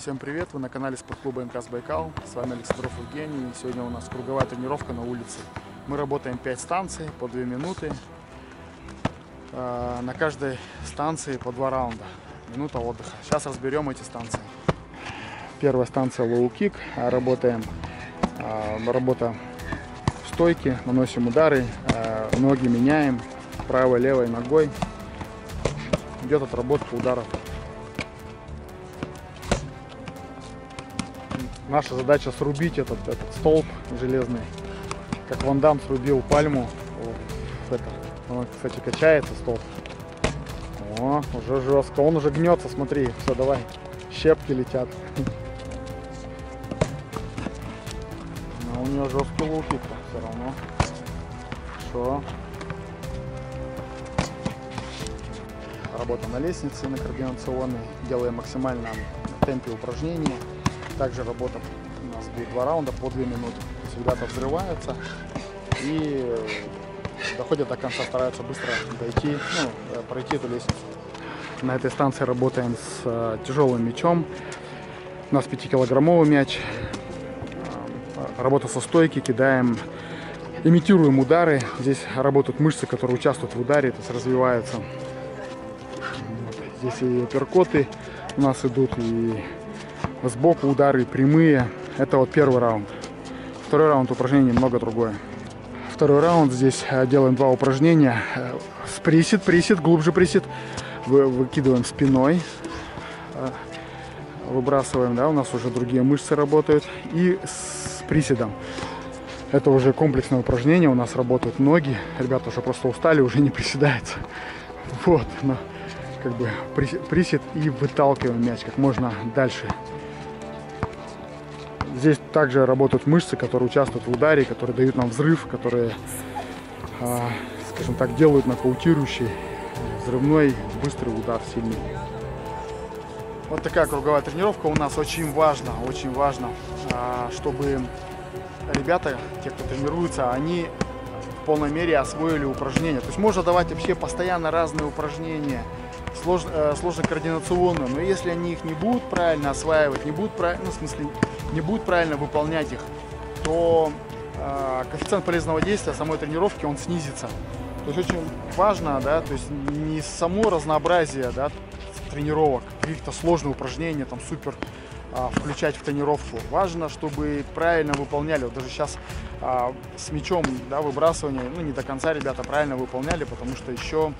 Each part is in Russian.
Всем привет, вы на канале спортклуба Инкасбайкал, с вами Александров Евгений. Сегодня у нас круговая тренировка на улице. Мы работаем 5 станций по 2 минуты, на каждой станции по 2 раунда, минута отдыха. Сейчас разберем эти станции. Первая станция Лоу-Кик, работа в стойке, наносим удары, ноги меняем, правой, левой ногой, идет отработка ударов. Наша задача срубить этот столб железный, как Ван Дам срубил пальму. Он, кстати, качается столб. О, уже жестко, он уже гнется, смотри. Все, давай, щепки летят. Но у нее жесткий лоу-кик-то все равно. Хорошо. Работа на лестнице, на координационной. Делаем максимально в темпе упражнения. Также работа у нас будет 2 раунда по 2 минуты. То есть ребята взрываются и доходят до конца, стараются быстро дойти, пройти эту лестницу. На этой станции работаем с тяжелым мячом. У нас 5-килограммовый мяч. Работа со стойки, кидаем, имитируем удары. Здесь работают мышцы, которые участвуют в ударе, то есть развиваются. Здесь и апперкоты у нас идут, и сбоку удары прямые. Это вот первый раунд. Второй раунд упражнений немного другое. Второй раунд здесь делаем 2 упражнения. Присед, глубже присед. Выкидываем спиной. Выбрасываем, да, у нас уже другие мышцы работают. И с приседом. Это уже комплексное упражнение. У нас работают ноги. Ребята уже просто устали, уже не приседается. Вот, но как бы присед и выталкиваем мяч как можно дальше. Здесь также работают мышцы, которые участвуют в ударе, которые дают нам взрыв, которые, скажем так, делают нокаутирующий, взрывной, быстрый удар, сильный. Вот такая круговая тренировка у нас. Очень важно, чтобы ребята, те, кто тренируется, они в полной мере освоили упражнения. То есть можно давать вообще постоянно разные упражнения, сложно координационные, но если они их не будут правильно осваивать, не будут правильно выполнять их, то коэффициент полезного действия самой тренировки, он снизится. То есть очень важно, да, то есть не само разнообразие, да, тренировок, каких-то сложных упражнений, там супер включать в тренировку. Важно, чтобы правильно выполняли. Вот даже сейчас с мячом, да, выбрасывание, не до конца ребята правильно выполняли, потому что еще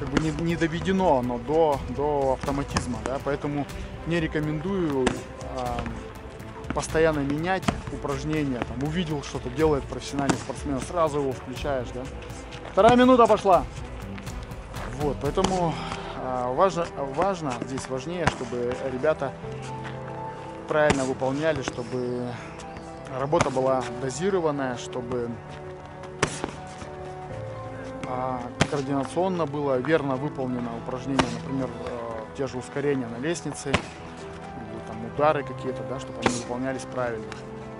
как бы не доведено оно до автоматизма, да, поэтому не рекомендую постоянно менять упражнения. Там увидел, что-то делает профессиональный спортсмен, сразу его включаешь, да. Вторая минута пошла. Вот, поэтому важно, здесь важнее, чтобы ребята правильно выполняли, чтобы работа была дозированная, чтобы координационно было верно выполнено упражнение, например, те же ускорения на лестнице, там удары какие-то, да, чтобы они выполнялись правильно.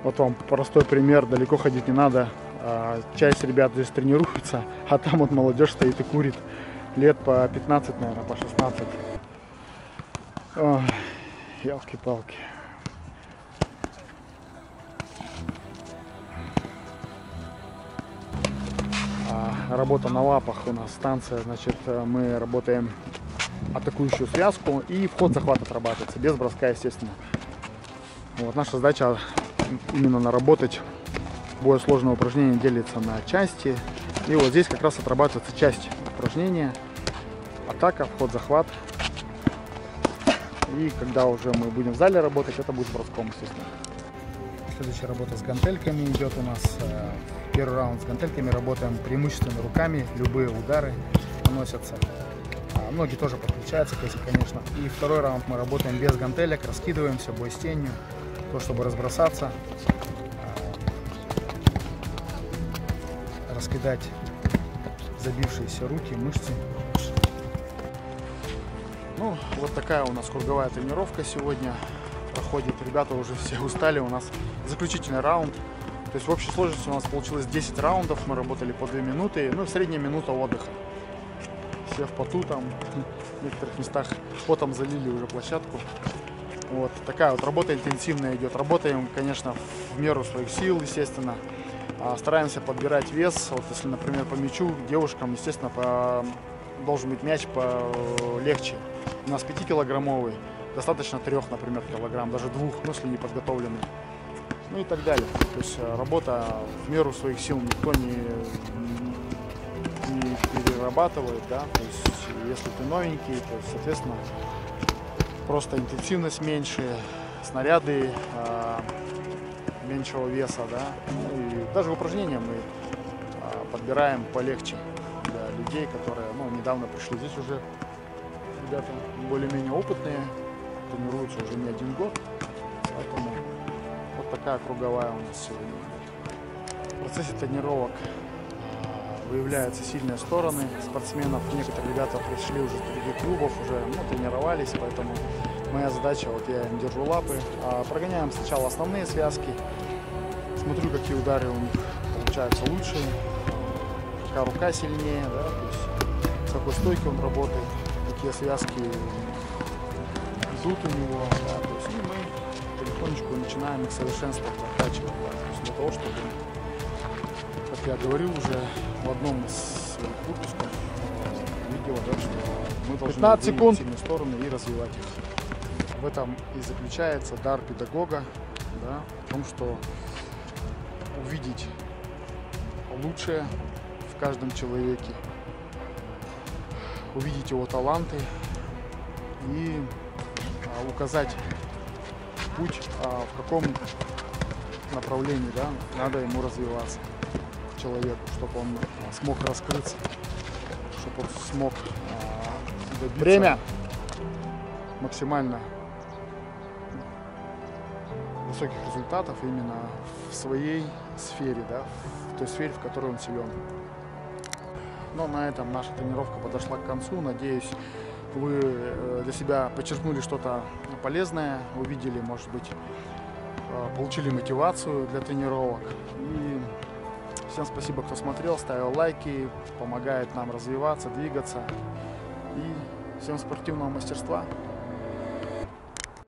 Вот вам простой пример, далеко ходить не надо. Часть ребят здесь тренируется, а там вот молодежь стоит и курит. Лет по 15, наверное, по 16. Ялки-палки. Работа на лапах у нас станция, значит, мы работаем атакующую связку и вход-захват отрабатывается, без броска, естественно. Вот, наша задача именно наработать. Более сложное упражнение делится на части, и вот здесь как раз отрабатывается часть упражнения: атака, вход-захват. И когда уже мы будем в зале работать, это будет броском, естественно. Следующая работа с гантельками идет у нас. Первый раунд с гантельками работаем преимущественно руками, любые удары наносятся. Ноги тоже подключаются, конечно. И второй раунд мы работаем без гантелек, раскидываемся, бой с тенью, то, чтобы разбросаться, раскидать забившиеся руки, мышцы. Вот такая у нас круговая тренировка сегодня проходит. Ребята уже все устали, у нас заключительный раунд. То есть в общей сложности у нас получилось 10 раундов, мы работали по 2 минуты, средняя минута отдыха. Все в поту там, в некоторых местах потом залили уже площадку. Вот такая вот работа интенсивная идет. Работаем, конечно, в меру своих сил, естественно. Стараемся подбирать вес. Вот если, например, по мячу, девушкам, естественно, должен быть мяч полегче. У нас 5-килограммовый, достаточно 3, например, килограмм, даже 2, ну, если не подготовленный. Ну и так далее. То есть работа в меру своих сил, никто не перерабатывает, да. То есть если ты новенький, то, соответственно, просто интенсивность меньше, снаряды меньшего веса, да. Ну, и даже упражнения мы подбираем полегче для людей, которые, ну, недавно пришли. Здесь уже ребята более-менее опытные, тренируются уже не 1 год, поэтому вот такая круговая у нас сегодня. В процессе тренировок выявляются сильные стороны спортсменов. Некоторые ребята пришли уже с других клубов, уже, ну, тренировались, поэтому моя задача, вот я им держу лапы, прогоняем сначала основные связки, смотрю, какие удары у них получаются лучше, какая рука сильнее, да, то есть, с какой стойки он работает, какие связки везут у него, да, то есть, и мы потихонечку начинаем их совершенствовать, прокачивать, да, то есть, для того, чтобы, как я говорил уже в одном из своих выпусков, видео, да, что мы должны выявить сильные стороны и развивать их. В этом и заключается дар педагога, да, в том, что увидеть лучшее в каждом человеке, увидеть его таланты и указать путь, в каком направлении, да, надо ему развиваться, человеку, чтобы он смог раскрыться, чтобы он смог добиться максимально высоких результатов именно в своей сфере, да, в той сфере, в которой он силен. Но на этом наша тренировка подошла к концу. Надеюсь, вы для себя подчеркнули что-то полезное, увидели, может быть, получили мотивацию для тренировок. И всем спасибо, кто смотрел, ставил лайки, помогает нам развиваться, двигаться. И всем спортивного мастерства!